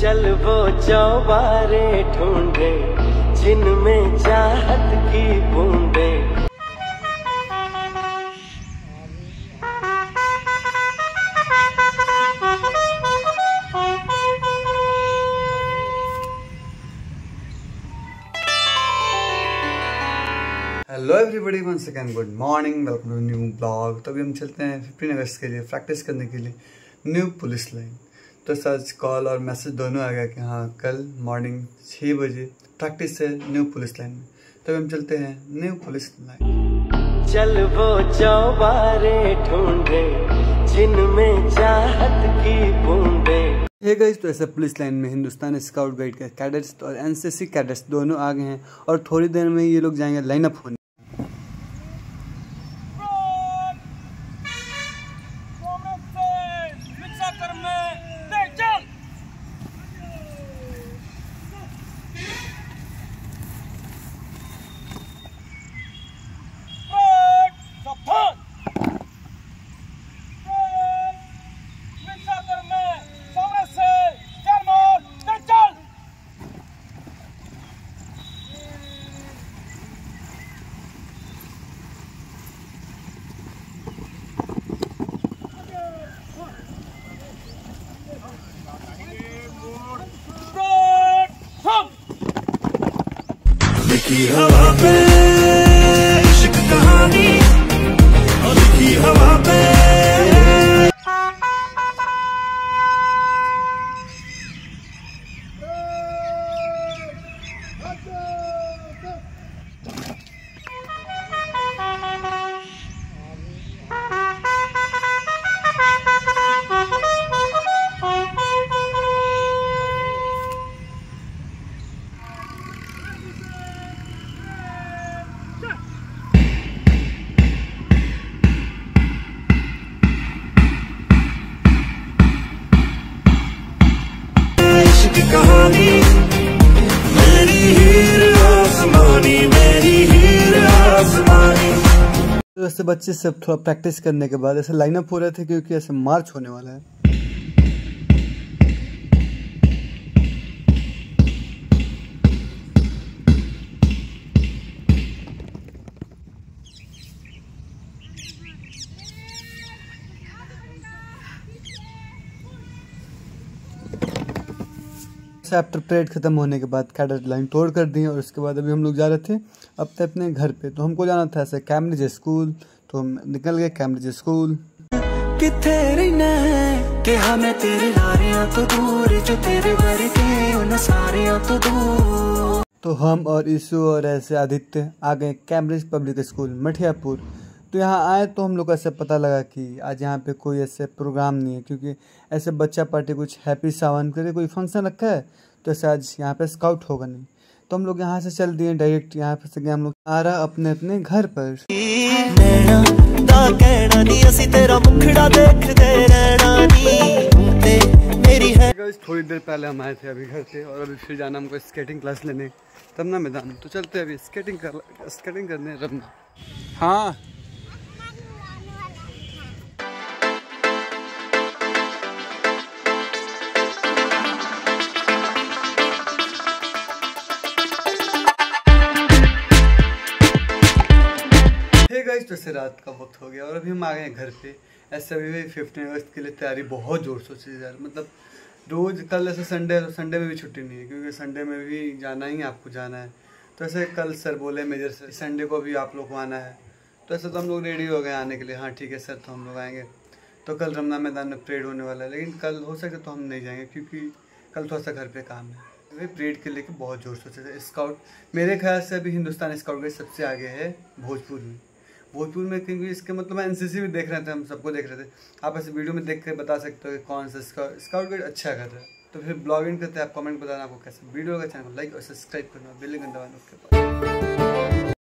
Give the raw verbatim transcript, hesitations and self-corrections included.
चल वो चौबारे ढूंढे जिनमें चाहत की बूंदे। Hello everybody, one second, good morning, welcome to new blog. तो अभी हम चलते हैं फिफ्टीन अगस्त के लिए प्रैक्टिस करने के लिए न्यू पुलिस लाइन। तो सच कॉल और मैसेज दोनों आ गया कि हाँ कल मॉर्निंग छः बजे प्रैक्टिस है न्यू पुलिस लाइन में। तो हम चलते हैं न्यू पुलिस लाइन। चल वो चौबारे ढूंढे जिनमें चाहत की बूंदे। हे गाइस, तो ऐसे पुलिस लाइन में हिंदुस्तान स्काउट गाइड के कैडेट्स और एनसीसी कैडेट्स दोनों आ गए हैं और थोड़ी देर में ये लोग जाएंगे लाइनअप होने। लिखी हवा पे इश्क कहानी, और लिखी हवा पे। कहानी मेरी हीर आसमानी, मेरी हीर आसमानी। तो ऐसे बच्चे सब थोड़ा प्रैक्टिस करने के बाद ऐसे लाइनअप हो रहे थे क्योंकि ऐसे मार्च होने वाला है। चैप्टर परेड खत्म होने के बाद कैडेट लाइन तोड़ कर दी और उसके बाद अभी हम लोग जा रहे थे अपने अपने घर पे। तो हमको जाना था ऐसे कैम्ब्रिज स्कूल, तो हम निकल गए कैम्ब्रिज स्कूल। तो हम और ईशु और ऐसे आदित्य आ गए कैम्ब्रिज पब्लिक स्कूल मठियापुर। तो यहाँ आए तो हम लोग ऐसे पता लगा कि आज यहाँ पे कोई ऐसे प्रोग्राम नहीं है क्योंकि ऐसे बच्चा पार्टी कुछ हैप्पी सावन करके कोई फंक्शन रखा है, तो ऐसे आज यहाँ पे स्काउट होगा नहीं। तो हम लोग यहाँ से चल दिए डायरेक्ट, यहाँ पे से गए हम लोग सारा अपने अपने घर पर। थोड़ी देर पहले हम आए थे अभी घर से और अभी फिर जाना हमको स्केटिंग क्लास लेने रमना मैदान। तो चलते अभी स्केटिंग कर स्केटिंग करने रमना। हाँ तो से रात का वक्त हो गया और अभी हम आ गए हैं घर पे। ऐसे अभी भी फिफ्टीन अगस्त के लिए तैयारी बहुत जोर शोर से यार, मतलब रोज। कल ऐसे संडे है तो संडे में भी छुट्टी नहीं है क्योंकि संडे में भी जाना ही आपको जाना है। तो ऐसे कल सर बोले मेजर सर संडे को भी आप लोग को आना है, तो ऐसे तो हम लोग रेडी हो गए आने के लिए। हाँ ठीक है सर, तो हम लोग आएँगे। तो कल रमना मैदान में परेड होने वाला है लेकिन कल हो सके तो हम नहीं जाएंगे क्योंकि कल थोड़ा सा घर पर काम है। परेड के लेकर बहुत जोर शोर से स्काउट, मेरे ख्याल से अभी हिंदुस्तान स्काउट के सबसे आगे है भोजपुर में। भोजपुर में क्योंकि इसके मतलब एनसीसी भी देख रहे थे, हम सबको देख रहे थे। आप ऐसे वीडियो में देख कर बता सकते हो कि कौन सा स्काउट गाइड अच्छा कर रहा है। तो फिर ब्लॉगिंग करते हैं, आप कमेंट बताना आपको कैसे वीडियो का। चैनल को लाइक और सब्सक्राइब करना, बेल आइकन दबाना।